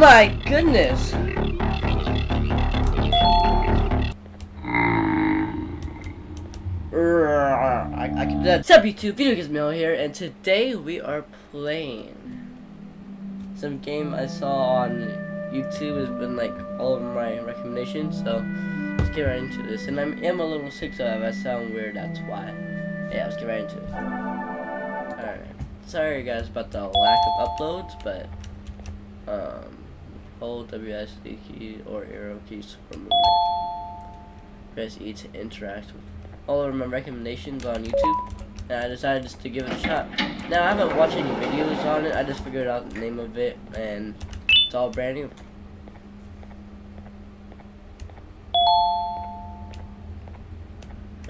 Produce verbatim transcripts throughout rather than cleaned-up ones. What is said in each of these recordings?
my goodness. I, I can do that. What's up, YouTube? VideoGizMill here, and today we are playing some game I saw on YouTube. Has been like all of my recommendations, so let's get right into this. And I am a little sick, so if I sound weird, that's why. Yeah, let's get right into it. Alright. Sorry, guys, about the lack of uploads, but um, hold W S D key or arrow keys for movement. Press E to interact with all of my recommendations on YouTube, and I decided just to give it a shot. Now, I haven't watched any videos on it, I just figured out the name of it, and it's all brand new.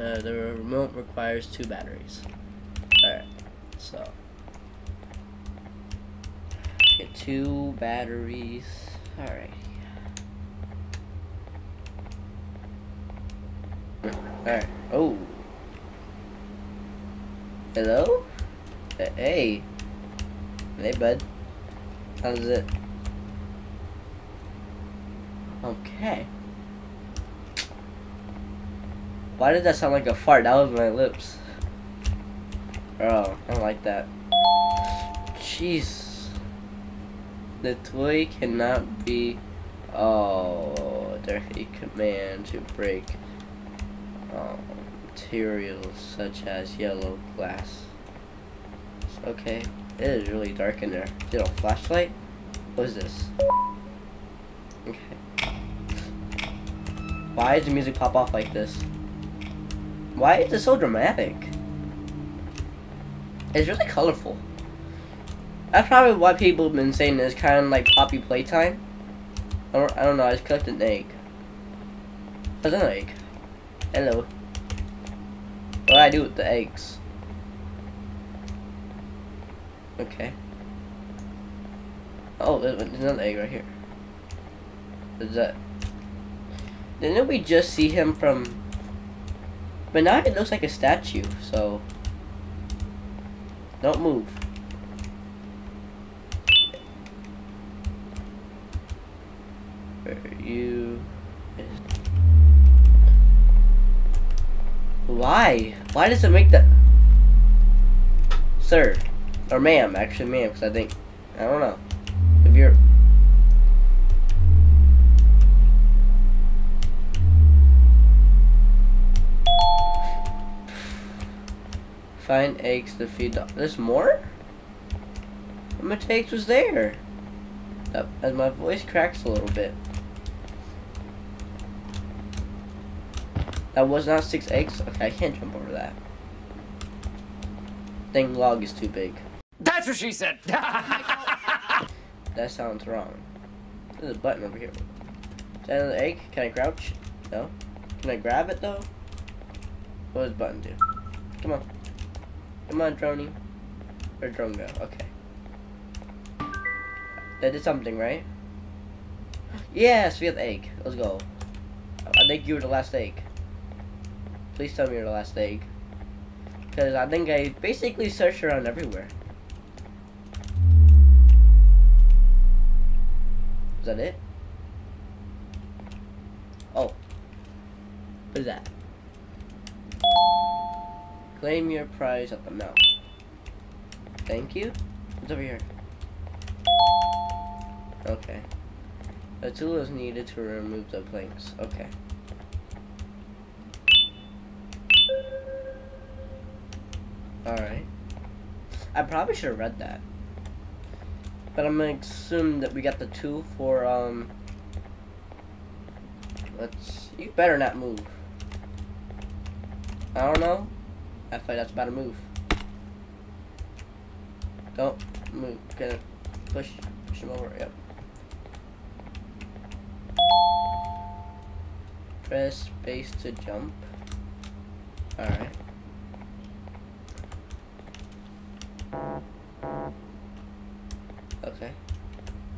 Uh, the remote requires two batteries. Alright, so get two batteries. Alright. Alright. Oh. Hello? Hey. Hey, bud. How's it? Okay. Why did that sound like a fart? That was my lips. Oh, I don't like that. Jeez. The toy cannot be... Oh, dirty command to break um, materials such as yellow glass. Okay, it is really dark in there. Is it a flashlight? What is this? Okay. Why does the music pop off like this? Why is it so dramatic? It's really colorful. That's probably why people have been saying it's kind of like Poppy Playtime. I don't, I don't know, I just cooked an egg. What's an egg? Hello. What do I do with the eggs? Okay. Oh, there's another egg right here. Is that... Didn't we just see him from... But now it looks like a statue, so... Don't move. Where are you? Why? Why does it make that... Sir. Or ma'am, actually ma'am, because I think... I don't know. If you're... Find eggs to feed the... There's more? How much eggs was there? Uh, as my voice cracks a little bit. That was not six eggs? Okay, I can't jump over that. Thing log is too big. That's what she said! That sounds wrong. There's a button over here. Is that another egg? Can I crouch? No. Can I grab it though? What does the button do? Come on. Come on, Droney. Or drone go, okay. That did something, right? Yes, we got the egg. Let's go. I think you were the last egg. Please tell me you're the last egg. Because I think I basically searched around everywhere. Is that it? Oh. What is that? Claim your prize at the mouth. Thank you? What's over here? Okay. A tool is needed to remove the planks. Okay. Alright. I probably should have read that. But I'm gonna assume that we got the tool for, um... Let's... You better not move. I don't know. I feel like that's about to move. Don't move. Gonna push, push him over. Yep. Press space to jump. Alright. Okay.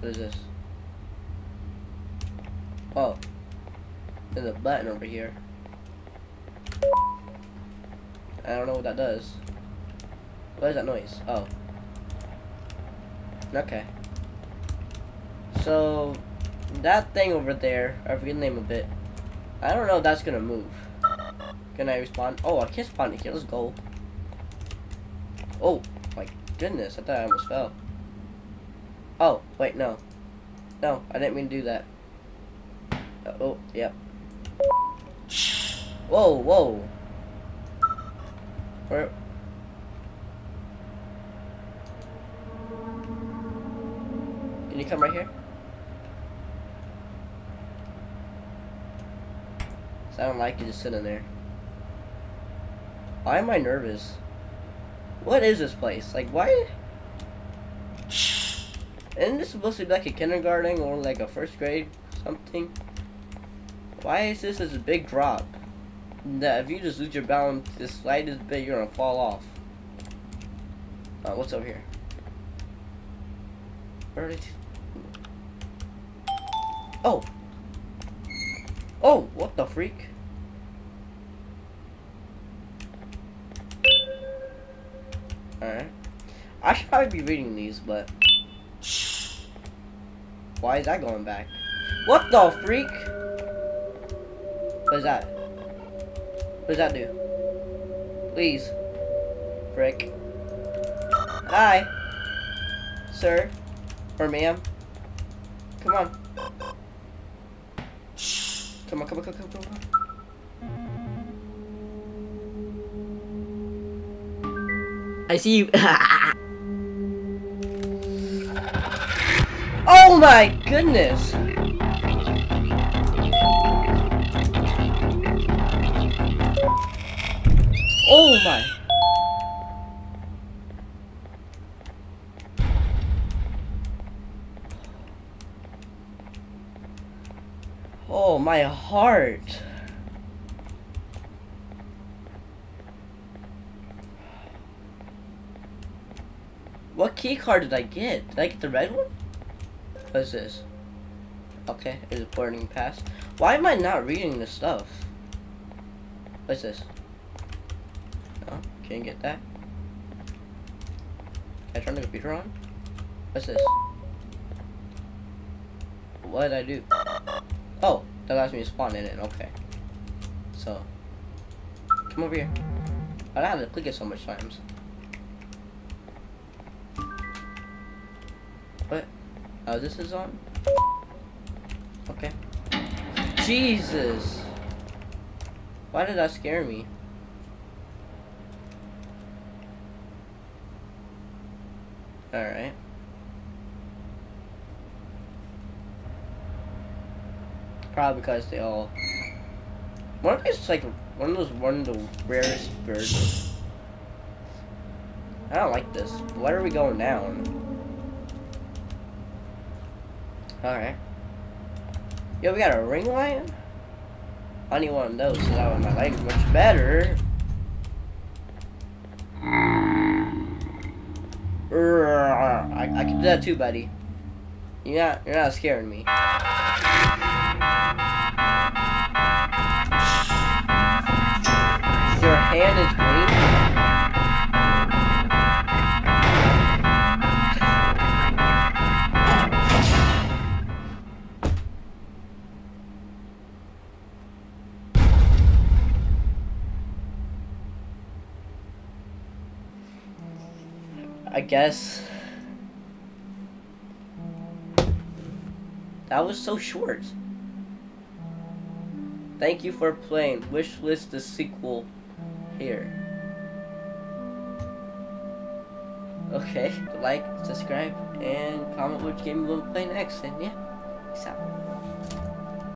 What is this? Oh. There's a button over here. I don't know what that does. What is that noise? Oh. Okay. So that thing over there, I forget the name of it. I don't know if that's gonna move. Can I respawn? Oh, I can't spawn it here. Let's go. Oh my goodness! I thought I almost fell. Oh wait, no, no, I didn't mean to do that. Uh, oh, yep. Whoa, whoa. Where? Can you come right here? Sound like you just sitting there. Why am I nervous? What is this place? Like, why? Isn't this supposed to be like a kindergarten or like a first grade something? Why is this as a big drop? That if you just lose your balance the slightest bit, you're gonna fall off. Uh, what's over here? Where did? Oh. Oh, what the freak? Alright. I should probably be reading these, but... Why is that going back? What the freak? What is that? What does that do? Please. Frick. Hi. Sir. Or ma'am. Come on. Come on, come on, come on, come on. I see you. Oh my goodness! Oh my. Oh, my heart. What key card did I get? Did I get the red one? What is this? Okay, it's a boarding pass. Why am I not reading this stuff? What is this? No, can't get that. Can I turn the computer on? What's this? What did I do? Oh, that allows me to spawn in it, okay. So, come over here. I don't have to click it so much times. What? Oh, this is on? Okay. Jesus! Why did that scare me? Alright. Probably because they all. One of these, like one of those, one of the rarest birds. I don't like this. Where are we going down? All right. Yo, we got a ring light. I need one of those, so that would make my legs much better. I, I can do that too, buddy. You're not, you're not scaring me. Your hand is green. I guess that was so short. Thank you for playing. Wishlist the sequel here. Okay, like, subscribe, and comment which game you want to play next. And yeah, peace out.